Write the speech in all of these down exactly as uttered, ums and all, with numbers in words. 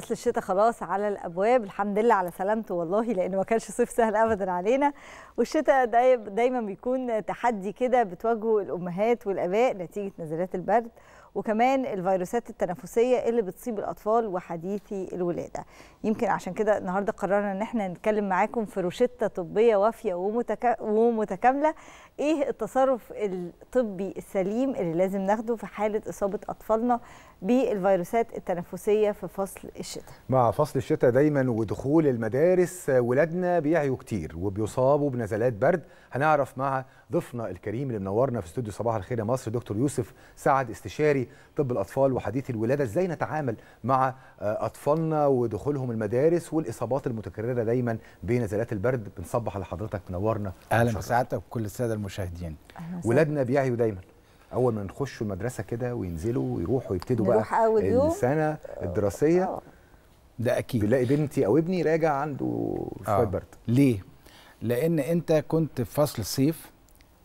فصل الشتاء خلاص على الابواب، الحمد لله على سلامته والله، لانه ما كانش صيف سهل ابدا علينا. والشتاء دايما بيكون تحدي كده بتواجهه الامهات والاباء نتيجه نزلات البرد، وكمان الفيروسات التنفسيه اللي بتصيب الاطفال وحديثي الولاده. يمكن عشان كده النهارده قررنا ان احنا نتكلم معاكم في روشته طبيه وافيه ومتكا... ومتكامله، ايه التصرف الطبي السليم اللي لازم ناخده في حاله اصابه اطفالنا بالفيروسات التنفسيه في فصل الشتاء. مع فصل الشتاء دايما ودخول المدارس ولادنا بيعيوا كتير وبيصابوا بنزلات برد. هنعرف مع ضيفنا الكريم اللي منورنا في استوديو صباح الخير يا مصر دكتور يوسف سعد، استشاري طب الأطفال وحديث الولادة، ازاي نتعامل مع أطفالنا ودخولهم المدارس والإصابات المتكررة دايما بنزلات البرد. بنصبح لحضرتك، منورنا. أهلا بسعادتك وكل السادة المشاهدين. ولادنا بيعيوا دايما أول ما نخشوا المدرسة كده وينزلوا ويروحوا ويبتدوا بقى السنة الدراسية. أوه. ده أكيد بنلاقي بنتي أو ابني راجع عنده شوية برد. ليه؟ لأن أنت كنت في فصل صيف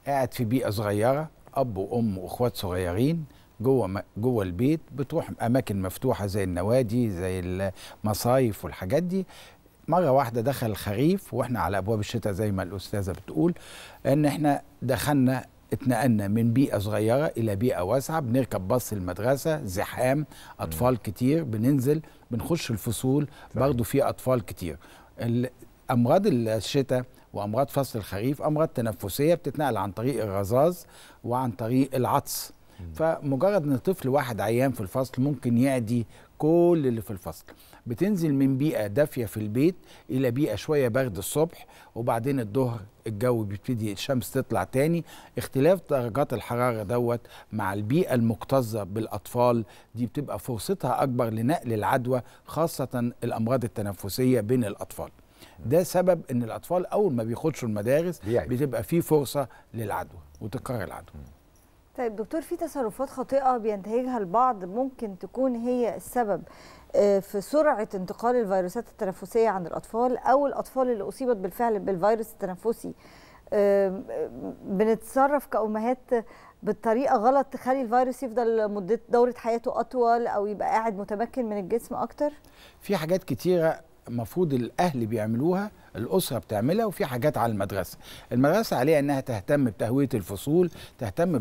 قاعد في بيئة صغيرة، أب وأم وأخوات صغيرين جوه جوه البيت، بتروح اماكن مفتوحه زي النوادي زي المصايف والحاجات دي. مره واحده دخل الخريف واحنا على ابواب الشتاء زي ما الاستاذه بتقول، ان احنا دخلنا اتنقلنا من بيئه صغيره الى بيئه واسعه، بنركب باص المدرسه، زحام، اطفال كتير، بننزل بنخش الفصول برضه في اطفال كتير. امراض الشتاء وامراض فصل الخريف امراض تنفسيه بتتنقل عن طريق الرذاذ وعن طريق العطس. فمجرد ان طفل واحد عيان في الفصل ممكن يعدي كل اللي في الفصل. بتنزل من بيئه دافيه في البيت الى بيئه شويه برد الصبح، وبعدين الظهر الجو بيبتدي الشمس تطلع تاني. اختلاف درجات الحراره دوت مع البيئه المكتظه بالاطفال دي بتبقى فرصتها اكبر لنقل العدوى، خاصه الامراض التنفسيه بين الاطفال. ده سبب ان الاطفال اول ما بيخشوا المدارس بتبقى في فرصه للعدوى وتكرر العدوى. طيب دكتور، في تصرفات خاطئة بينتهجها البعض ممكن تكون هي السبب في سرعة انتقال الفيروسات التنفسية عن الأطفال، أو الأطفال اللي أصيبت بالفعل بالفيروس التنفسي بنتصرف كأمهات بالطريقة غلط تخلي الفيروس يفضل مدة دورة حياته أطول أو يبقى قاعد متمكن من الجسم أكتر؟ في حاجات كتيرة المفروض الاهل بيعملوها، الاسره بتعملها، وفي حاجات على المدرسه. المدرسه عليها انها تهتم بتهويه الفصول، تهتم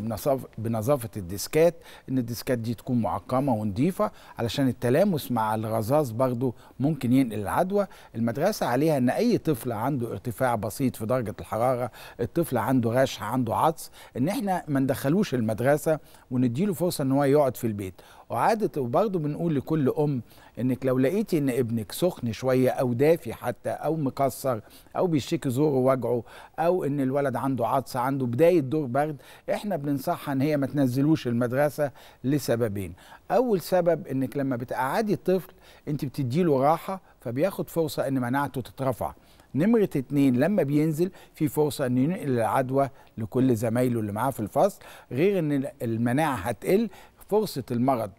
بنظافه الديسكات، ان الديسكات دي تكون معقمه ونظيفه علشان التلامس مع الرذاذ برضه ممكن ينقل العدوى. المدرسه عليها ان اي طفل عنده ارتفاع بسيط في درجه الحراره، الطفل عنده رشح، عنده عطس، ان احنا ما ندخلوش المدرسه ونديله فرصه ان هو يقعد في البيت. وعادة وبرضه بنقول لكل أم إنك لو لقيتي إن ابنك سخن شوية أو دافي حتى أو مكسر أو بيشتكي زوره ووجعه أو إن الولد عنده عطس عنده بداية دور برد، إحنا بننصحها إن هي ما تنزلوش المدرسة لسببين. أول سبب إنك لما بتقعدي الطفل أنت بتديله راحة فبياخد فرصة إن مناعته تترفع. نمرة اتنين، لما بينزل في فرصة أن ينقل العدوى لكل زمايله اللي معاه في الفصل، غير إن المناعة هتقل، فرصة المرض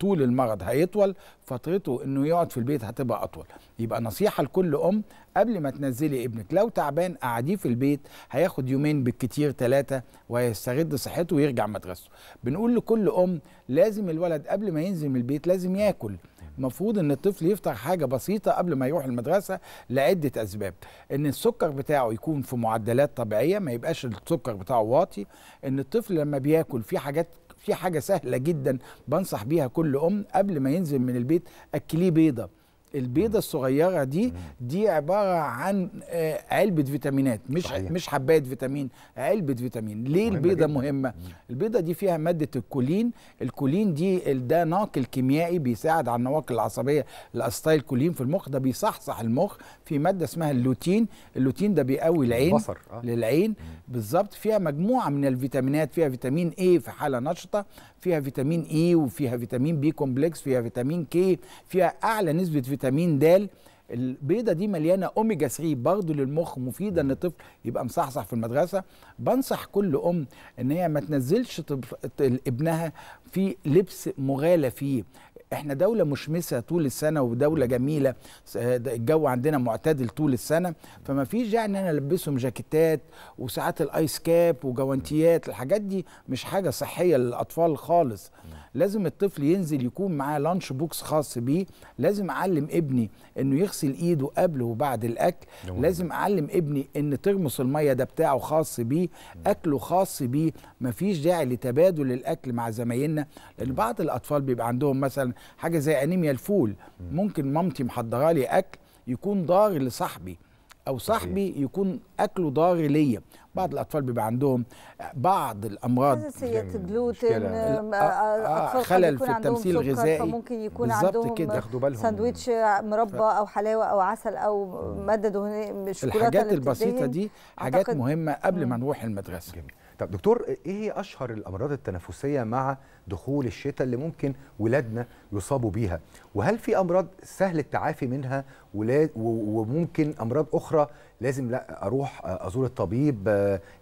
طول المرض هيطول، فترته انه يقعد في البيت هتبقى اطول. يبقى نصيحة لكل ام قبل ما تنزلي ابنك لو تعبان قعديه في البيت، هياخد يومين بالكتير ثلاثة وهيسترد صحته ويرجع مدرسته. بنقول لكل ام لازم الولد قبل ما ينزل من البيت لازم ياكل. المفروض ان الطفل يفطر حاجه بسيطه قبل ما يروح المدرسه لعده اسباب، ان السكر بتاعه يكون في معدلات طبيعيه، ما يبقاش السكر بتاعه واطي، ان الطفل لما بياكل في حاجات في حاجه سهله جدا بنصح بيها كل ام قبل ما ينزل من البيت، اكليه بيضه. البيضه الصغيره دي دي عباره عن علبه فيتامينات، مش صحيح. مش حبايه فيتامين، علبه فيتامين. ليه البيضه مهمه؟ البيضه دي فيها ماده الكولين، الكولين دي ده ناقل كيميائي بيساعد على النواقل العصبيه، الاستايل كولين في المخ، ده بيصحصح المخ. في ماده اسمها اللوتين، اللوتين ده بيقوي العين بصر. آه. للعين بالظبط. فيها مجموعه من الفيتامينات، فيها فيتامين اي في حاله نشطه، فيها فيتامين اي، وفيها فيتامين بي كومبلكس، فيها فيتامين كي، فيها اعلى نسبه فيتامين د. البيضه دي مليانه اوميجا ثلاثة برضه للمخ، مفيده ان الطفل يبقى مصحصح في المدرسه. بنصح كل ام ان هي ما تنزلش ابنها في لبس مغالى فيه. احنا دوله مشمسه طول السنه ودوله جميله، الجو عندنا معتدل طول السنه، فما فيش داعي ان انا البسهم جاكيتات وساعات الايس كاب وجوانتيات. الحاجات دي مش حاجه صحيه للاطفال خالص. لازم الطفل ينزل يكون معاه لانش بوكس خاص بيه. لازم اعلم ابني انه يغسل ايده قبل وبعد الاكل. لازم اعلم ابني ان ترمس الميه ده بتاعه خاص بيه، اكله خاص بيه، مفيش داعي لتبادل الاكل مع زمايلنا، لان بعض الاطفال بيبقى عندهم مثلا حاجه زي انيميا الفول. ممكن مامتي محضره لي اكل يكون ضار لصاحبي، او صاحبي يكون اكله ضار ليا. بعض الاطفال بيبقى عندهم بعض الامراض، حساسيه جلوتين، اطفال خلل في التمثيل الغذائي، فممكن يكون عندهم ساندويتش مربى او حلاوه او عسل او ماده دهنيه. الحاجات البسيطه دي حاجات مهمه قبل ما نروح المدرسه. جميل. طب دكتور، ايه هي اشهر الامراض التنفسيه مع دخول الشتاء اللي ممكن ولادنا يصابوا بيها؟ وهل في امراض سهل التعافي منها وممكن امراض اخرى لازم لا اروح ازور الطبيب،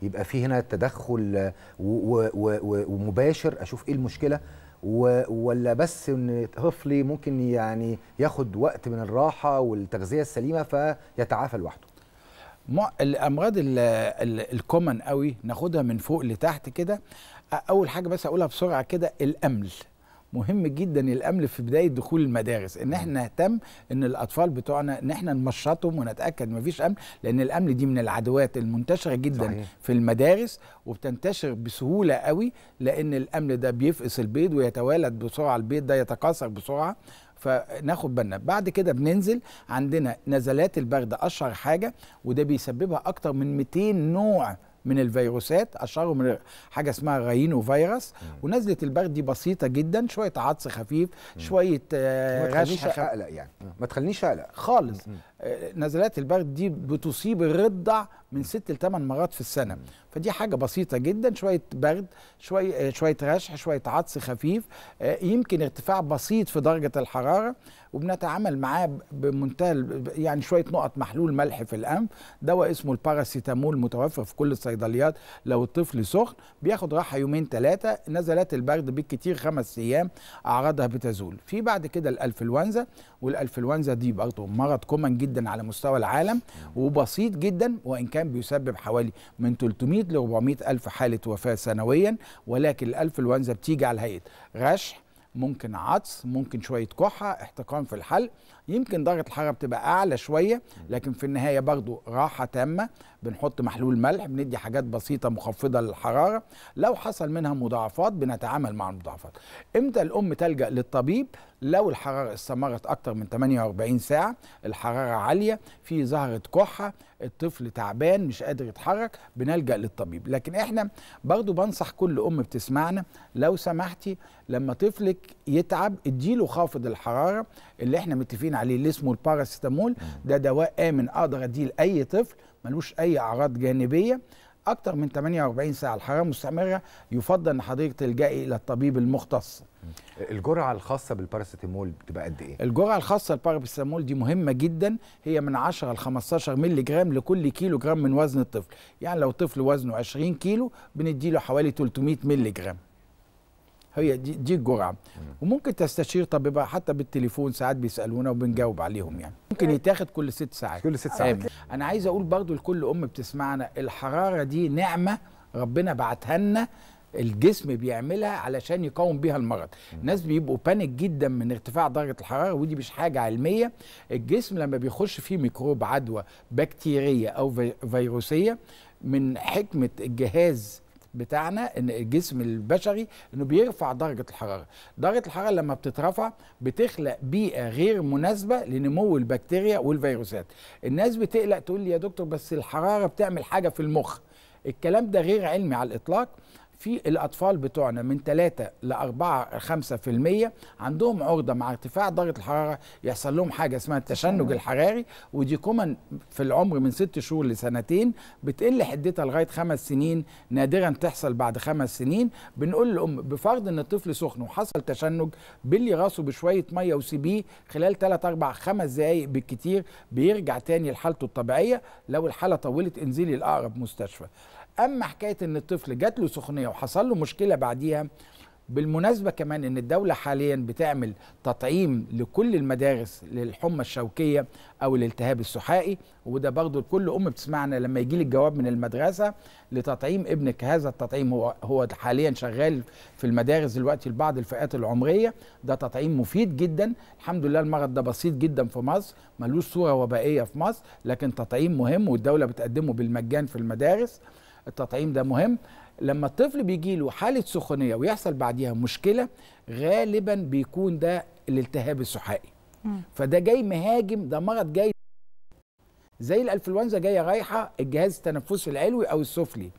يبقى في هنا تدخل ومباشر اشوف ايه المشكله، ولا بس ان طفلي ممكن يعني ياخد وقت من الراحه والتغذيه السليمه فيتعافى لوحده؟ الامراض الكومن قوي ناخدها من فوق لتحت كده. اول حاجه بس اقولها بسرعه كده، الامل مهم جدا. الامل في بدايه دخول المدارس، ان احنا نهتم ان الاطفال بتوعنا ان احنا نمشطهم ونتاكد مفيش امل، لان الامل دي من العدوات المنتشره جدا. صحيح. في المدارس، وبتنتشر بسهوله قوي، لان الامل ده بيفقس البيض ويتوالد بسرعه، البيض ده يتكاثر بسرعه، فناخد بالنا. بعد كده بننزل عندنا نزلات البرد اشهر حاجه، وده بيسببها اكتر من مئتين نوع من الفيروسات، اشهرهم من حاجه اسمها الراينو فيروس. ونزله البرد دي بسيطه جدا، شويه عطس خفيف، مم. شويه آه رشح اقلق يعني مم. ما تخلينيش اقلق خالص. آه نزلات البرد دي بتصيب الرضع من ست لثمان مرات في السنه. مم. فدي حاجه بسيطه جدا، شويه برد، شويه آه شويه رشح، شويه عطس خفيف، آه يمكن ارتفاع بسيط في درجه الحراره، وبنتعامل معاه بمنتهى يعني شويه نقط محلول ملح في الانف، دواء اسمه الباراسيتامول متوفر في كل الصيدليات. لو الطفل سخن بياخد راحه يومين ثلاثه، نزلات البرد بالكتير خمس ايام اعراضها بتزول. في بعد كده الانفلونزا، والانفلونزا دي برضه مرض كومن جدا على مستوى العالم وبسيط جدا، وان كان بيسبب حوالي من ثلاثمئة ل أربعمئة الف حاله وفاه سنويا، ولكن الانفلونزا بتيجي على هيئه رشح، ممكن عطس، ممكن شويه كحه، احتقان في الحلق، يمكن درجه الحراره بتبقى اعلى شويه، لكن في النهايه برضو راحه تامه، بنحط محلول ملح، بندي حاجات بسيطه مخفضه للحراره. لو حصل منها مضاعفات بنتعامل مع المضاعفات. امتى الام تلجا للطبيب؟ لو الحراره استمرت اكتر من ثمانية وأربعين ساعه، الحراره عاليه، في ظهره كحه، الطفل تعبان مش قادر يتحرك، بنلجا للطبيب. لكن احنا برضو بنصح كل ام بتسمعنا، لو سمحتي لما طفلك يتعب اديله خافض الحراره اللي احنا متفقين عليه، اللي اسمه الباراسيتامول. ده دواء امن اقدر اديه لاي طفل، ملوش اي اعراض جانبيه. اكتر من ثمانية وأربعين ساعه الحراره مستمره، يفضل ان حضرتك تلجئي الى الطبيب المختص. الجرعه الخاصه بالباراسيتامول بتبقى قد ايه؟ الجرعه الخاصه بالباراسيتامول دي مهمه جدا، هي من عشرة ل خمستاشر مللي جرام لكل كيلو جرام من وزن الطفل. يعني لو طفل وزنه عشرين كيلو بنديله حوالي ثلاثمئة مللي جرام. هي دي دي الجرعه. وممكن تستشير طبيبه حتى بالتليفون، ساعات بيسالونا وبنجاوب عليهم. يعني ممكن يتاخد كل ست ساعات. كل ست ساعات. انا عايز اقول برضو لكل ام بتسمعنا، الحراره دي نعمه ربنا بعتها لنا، الجسم بيعملها علشان يقاوم بيها المرض. الناس بيبقوا بانيك جدا من ارتفاع درجه الحراره، ودي مش حاجه علميه. الجسم لما بيخش فيه ميكروب، عدوى بكتيريه او فيروسيه، من حكمه الجهاز بتاعنا ان الجسم البشري انه بيرفع درجه الحراره. درجه الحراره لما بتترفع بتخلق بيئه غير مناسبه لنمو البكتيريا والفيروسات. الناس بتقلق تقول لي يا دكتور بس الحراره بتعمل حاجه في المخ. الكلام ده غير علمي على الاطلاق. في الاطفال بتوعنا من ثلاثة ل أربعة خمسة بالمئة عندهم عرضه مع ارتفاع درجه الحراره يحصل لهم حاجه اسمها التشنج الحراري، ودي كمان في العمر من ست شهور لسنتين، بتقل حدتها لغايه خمس سنين، نادرا تحصل بعد خمس سنين. بنقول للام بفرض ان الطفل سخن وحصل تشنج، بلي راسه بشويه ميه وسيبيه خلال ثلاث أربع خمس دقائق بالكتير بيرجع تاني لحالته الطبيعيه. لو الحاله طولت انزلي لاقرب مستشفى. اما حكايه ان الطفل جات له سخنيه وحصل له مشكله بعديها، بالمناسبة كمان ان الدولة حاليا بتعمل تطعيم لكل المدارس للحمى الشوكية او الالتهاب السحائي، وده برضه كل ام بتسمعنا لما يجي لي الجواب من المدرسة لتطعيم ابنك. هذا التطعيم هو هو حاليا شغال في المدارس دلوقتي لبعض الفئات العمرية، ده تطعيم مفيد جدا. الحمد لله المرض ده بسيط جدا في مصر، ملوش صورة وبائية في مصر، لكن تطعيم مهم والدولة بتقدمه بالمجان في المدارس. التطعيم ده مهم. لما الطفل بيجي له حالة سخونية ويحصل بعديها مشكلة، غالبا بيكون ده الالتهاب السحائي. فده جاي مهاجم، ده مرض جاي زي الانفلونزا جايه رايحه الجهاز التنفسي العلوي او السفلي،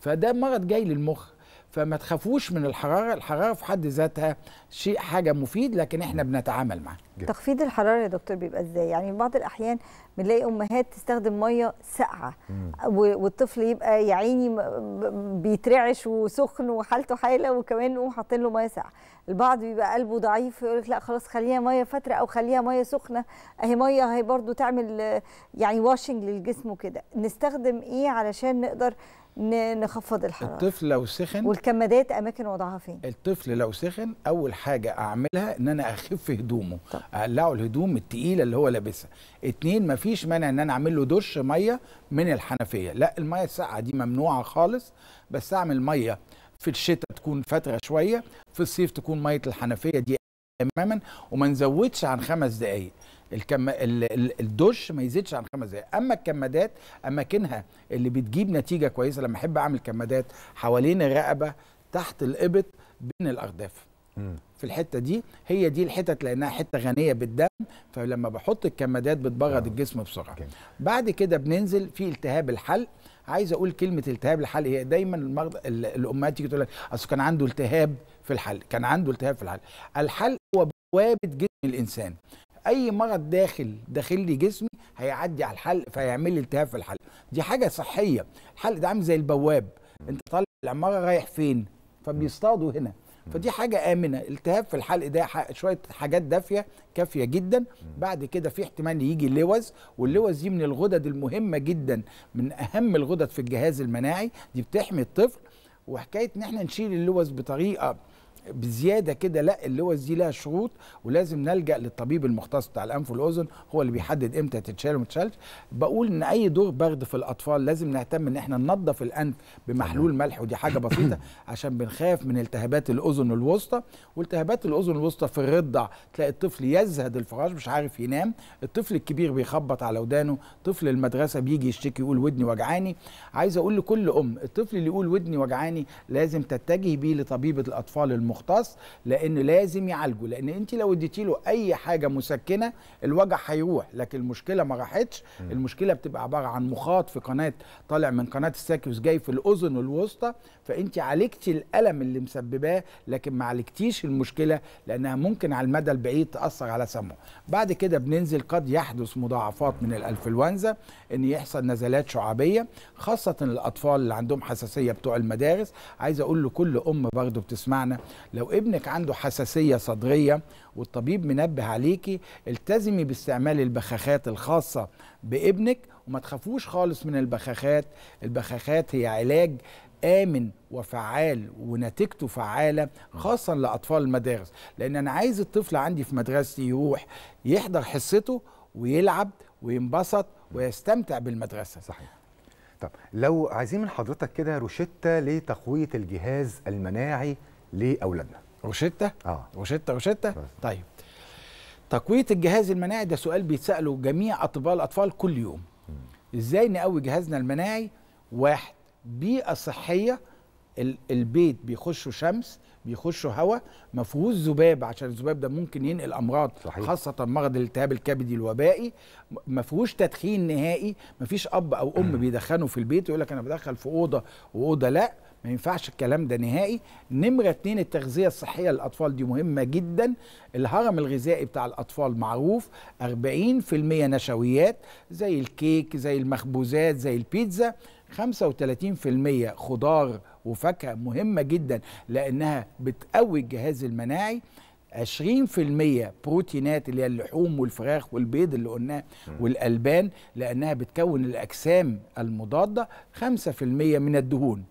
فده مرض جاي للمخ. فما تخافوش من الحرارة، الحرارة في حد ذاتها شيء حاجة مفيد، لكن احنا بنتعامل معاه. تخفيض الحرارة يا دكتور بيبقى ازاي؟ يعني بعض الأحيان بنلاقي أمهات تستخدم مية ساقعة والطفل يبقى يا عيني بيترعش وسخن وحالته حالة، وكمان نقوم حاطين له مية ساقعة. البعض بيبقى قلبه ضعيف يقول لك لا خلاص خليها مية فترة أو خليها مية سخنة، أهي مية هي برضو تعمل يعني واشنج للجسم وكده. نستخدم إيه علشان نقدر نخفض الحرارة؟ الطفل لو سخن، والكمادات اماكن وضعها فين؟ الطفل لو سخن اول حاجه اعملها ان انا اخف هدومه، طب. اقلعه الهدوم الثقيله اللي هو لابسها. اتنين، مفيش مانع ان انا اعمل له دش ميه من الحنفيه، لا الميه الساقعه دي ممنوعه خالص، بس اعمل ميه في الشتاء تكون فتره شويه، في الصيف تكون ميه الحنفيه دي تماما، وما نزودش عن خمس دقائق. الكم... الدش ما يزيدش عن خمس دقائق. اما الكمادات اماكنها اللي بتجيب نتيجه كويسه، لما احب اعمل كمادات حوالين الرقبه تحت الابط بين الارداف. م. في الحته دي هي دي الحتت لانها حته غنيه بالدم، فلما بحط الكمادات بتبرد الجسم بسرعه. كي. بعد كده بننزل في التهاب الحلق. عايز اقول كلمه التهاب الحلق، هي دايما المرض الامهات تيجي تقول لك اصل كان عنده التهاب في الحلق، كان عنده التهاب في الحلق. الحلق هو بوابه جسم الانسان. اي مرض داخل داخل لي جسمي هيعدي على الحلق فيعمل لي التهاب في الحلق. دي حاجه صحيه. الحلق ده عامل زي البواب، انت طالع العماره رايح فين فبيصطادوا هنا، فدي حاجه امنه. التهاب في الحلق ده شويه حاجات دافيه كافيه جدا. بعد كده في احتمال يجي اللوز، واللوز دي من الغدد المهمه جدا، من اهم الغدد في الجهاز المناعي، دي بتحمي الطفل. وحكايه ان احنا نشيل اللوز بطريقه بزياده كده لا، اللوز دي لها شروط ولازم نلجا للطبيب المختص بتاع الانف والاذن، هو اللي بيحدد امتى تتشال وما تتشالش. بقول ان اي دور برد في الاطفال لازم نهتم ان احنا ننظف الانف بمحلول ملح، ودي حاجه بسيطه عشان بنخاف من التهابات الاذن الوسطى. والتهابات الاذن الوسطى في الرضع تلاقي الطفل يزهد الفراش مش عارف ينام، الطفل الكبير بيخبط على ودانه، طفل المدرسه بيجي يشتكي يقول ودني وجعاني. عايز اقول لكل ام الطفل اللي يقول ودني وجعاني لازم تتجهي بيه لطبيبه الاطفال المختص مختص، لان لازم يعالجه. لان انت لو اديتي له اي حاجه مسكنه الوجع هيروح، لكن المشكله ما راحتش. المشكله بتبقى عباره عن مخاط في قناه طالع من قناه الساكيوس جاي في الاذن الوسطى، فانت عالجتي الالم اللي مسبباه لكن ما عالجتيش المشكله، لانها ممكن على المدى البعيد تاثر على سمعه. بعد كده بننزل، قد يحدث مضاعفات من الانفلونزا، ان يحصل نزلات شعابيه خاصه الاطفال اللي عندهم حساسيه بتوع المدارس. عايز اقول لكل ام برضه بتسمعنا، لو ابنك عنده حساسية صدرية والطبيب منبه عليكي، التزمي باستعمال البخاخات الخاصة بابنك، وما تخافوش خالص من البخاخات. البخاخات هي علاج آمن وفعال ونتيجته فعالة خاصة لأطفال المدارس، لأن أنا عايز الطفل عندي في مدرستي يروح يحضر حصته ويلعب وينبسط ويستمتع بالمدرسة. صحيح. طب لو عايزين من حضرتك كده روشتة لتقوية الجهاز المناعي لأولادنا. روشتة؟ اه روشتة روشتة؟ طيب تقوية الجهاز المناعي ده سؤال بيتسأله جميع أطباء الأطفال كل يوم. م. إزاي نقوي جهازنا المناعي؟ واحد، بيئة صحية، البيت بيخشوا شمس، بيخشوا هواء، ما فيهوش ذباب عشان الذباب ده ممكن ينقل امراض. صحيح. خاصه مرض الالتهاب الكبدي الوبائي. ما فيهوش تدخين نهائي، ما فيش اب او ام م. بيدخنوا في البيت ويقول لك انا بدخل في اوضه واوضه، لا ما ينفعش الكلام ده نهائي. نمرة اتنين، التغذية الصحية للأطفال دي مهمة جدا. الهرم الغذائي بتاع الأطفال معروف، أربعين بالمية نشويات زي الكيك زي المخبوزات زي البيتزا، خمسة وتلاتين بالمية خضار وفاكهة مهمة جدا لأنها بتقوي الجهاز المناعي، عشرين بالمية بروتينات اللي هي اللحوم والفراخ والبيض اللي قلناه والألبان لأنها بتكون الأجسام المضادة، خمسة بالمية من الدهون.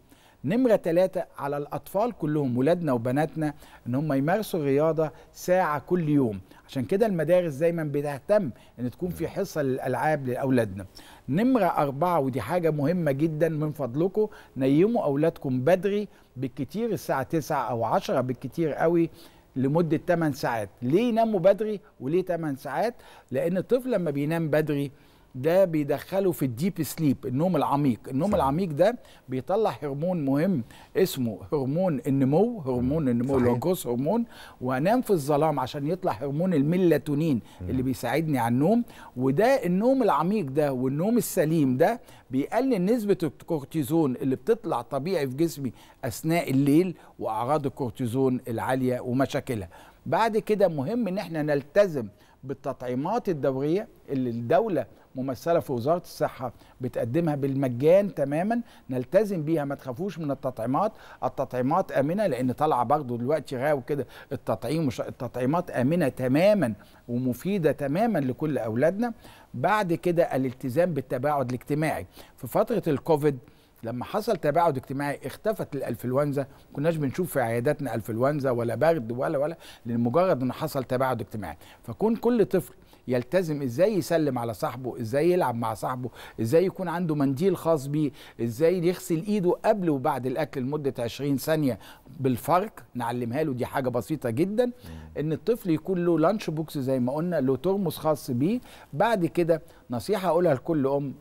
نمرة ثلاثة على الأطفال كلهم، ولادنا وبناتنا، إن هم يمارسوا الرياضة ساعة كل يوم. عشان كده المدارس دايما بتهتم إن تكون في حصة للألعاب لأولادنا. نمرة أربعة، ودي حاجة مهمة جدا، من فضلكم نيموا أولادكم بدري بالكتير الساعة تسعة أو عشرة بالكتير قوي لمدة ثمان ساعات. ليه ناموا بدري وليه ثمان ساعات؟ لأن الطفل لما بينام بدري ده بيدخله في الديب سليب، النوم العميق. النوم صح. العميق ده بيطلع هرمون مهم اسمه هرمون النمو، هرمون النمو اللي هو جروث هرمون. وانام في الظلام عشان يطلع هرمون الميلاتونين اللي بيساعدني على النوم. وده النوم العميق ده والنوم السليم ده بيقلل نسبة الكورتيزون اللي بتطلع طبيعي في جسمي اثناء الليل واعراض الكورتيزون العالية ومشاكلها. بعد كده مهم ان احنا نلتزم بالتطعيمات الدورية اللي الدولة ممثلة في وزارة الصحة بتقدمها بالمجان تماما، نلتزم بيها، ما تخافوش من التطعيمات. التطعيمات آمنة، لأن طالعة برضه دلوقتي غاو كده التطعيم، التطعيمات آمنة تماما ومفيدة تماما لكل أولادنا. بعد كده الالتزام بالتباعد الاجتماعي. في فترة الكوفيد لما حصل تباعد اجتماعي اختفت الانفلونزا، ما كناش بنشوف في عياداتنا انفلونزا ولا برد ولا ولا لمجرد ان حصل تباعد اجتماعي. فكون كل طفل يلتزم ازاي يسلم على صاحبه، ازاي يلعب مع صاحبه، ازاي يكون عنده منديل خاص بيه، ازاي يغسل ايده قبل وبعد الاكل لمده عشرين ثانيه بالفرق، نعلمها له. دي حاجه بسيطه جدا، ان الطفل يكون له لانش بوكس زي ما قلنا، له ترمس خاص بيه. بعد كده نصيحه اقولها لكل ام،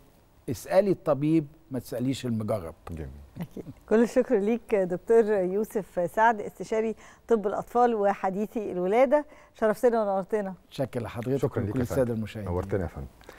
اسالي الطبيب ما تسأليش المجرب. جميل. أكيد. كل الشكر ليك دكتور يوسف سعد، استشاري طب الأطفال وحديثي الولادة. شرفتنا ونورتنا. شكرا لحضرتك وكل السادة المشاهدين. نورتنا يا فندم.